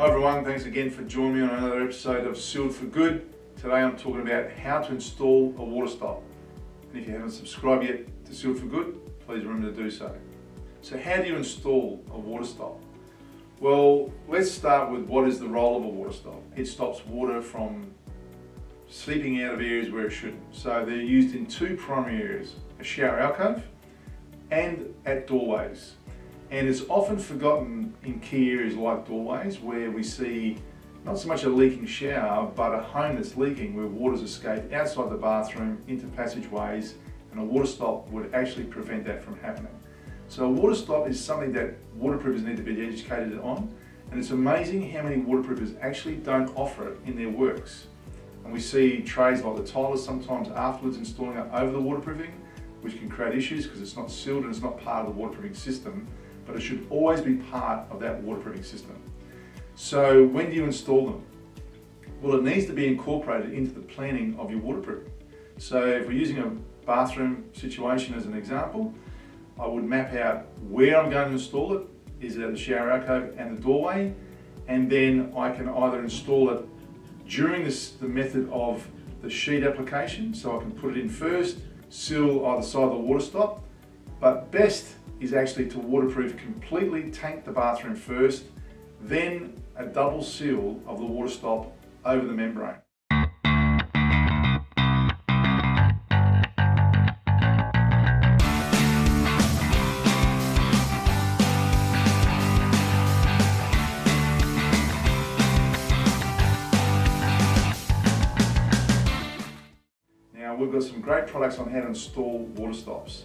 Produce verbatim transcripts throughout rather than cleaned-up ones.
Hi everyone, thanks again for joining me on another episode of Sealed for Good. Today I'm talking about how to install a water stop. And if you haven't subscribed yet to Sealed for Good, please remember to do so. So how do you install a water stop? Well, let's start with what is the role of a water stop. It stops water from seeping out of areas where it shouldn't. So they're used in two primary areas, a shower alcove and at doorways. And it's often forgotten in key areas like doorways, where we see not so much a leaking shower, but a home that's leaking where water's escaped outside the bathroom into passageways, and a water stop would actually prevent that from happening. So a water stop is something that waterproofers need to be educated on, and it's amazing how many waterproofers actually don't offer it in their works. And we see trades like the tilers sometimes afterwards installing it over the waterproofing, which can create issues because it's not sealed and it's not part of the waterproofing system. But it should always be part of that waterproofing system. So when do you install them? Well, it needs to be incorporated into the planning of your waterproofing. So if we're using a bathroom situation as an example, I would map out where I'm going to install it. Is it at the shower alcove and the doorway? And then I can either install it during this, the method of the sheet application, so I can put it in first, seal either side of the water stop, but best is actually to waterproof completely tank the bathroom first, then a double seal of the water stop over the membrane. Now we've got some great products on how to install water stops.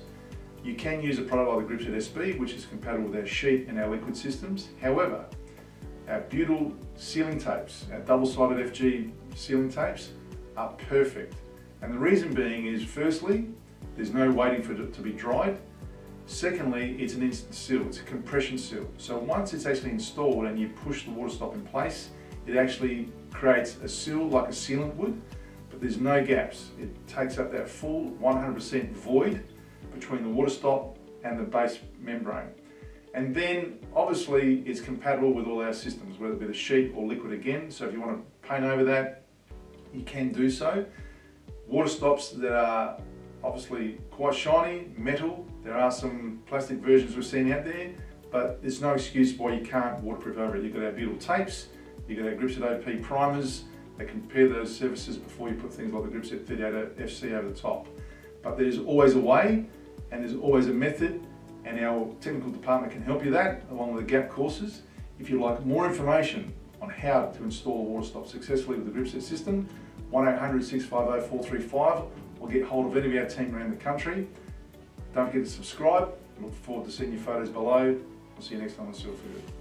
You can use a product like the Gripset S B, which is compatible with our sheet and our liquid systems. However, our butyl sealing tapes, our double-sided F G sealing tapes, are perfect. And the reason being is, firstly, there's no waiting for it to be dried. Secondly, it's an instant seal, it's a compression seal. So once it's actually installed and you push the water stop in place, it actually creates a seal like a sealant would, but there's no gaps. It takes up that full one hundred percent void between the water stop and the base membrane. And then obviously it's compatible with all our systems, whether it be the sheet or liquid again. So if you want to paint over that, you can do so. Water stops that are obviously quite shiny, metal. There are some plastic versions we've seen out there, but there's no excuse why you can't waterproof over it. You've got our butyl tapes, you've got our Gripset O P primers that compare those surfaces before you put things like the Gripset three oh eight F C over the top. But there's always a way, and there's always a method, and our technical department can help you that, along with the GAP courses. If you'd like more information on how to install a water stop successfully with the Gripset system, one eight hundred, six five zero, four three five, or get hold of any of our team around the country. Don't forget to subscribe. Look forward to seeing your photos below. I'll see you next time on Sealed for Good.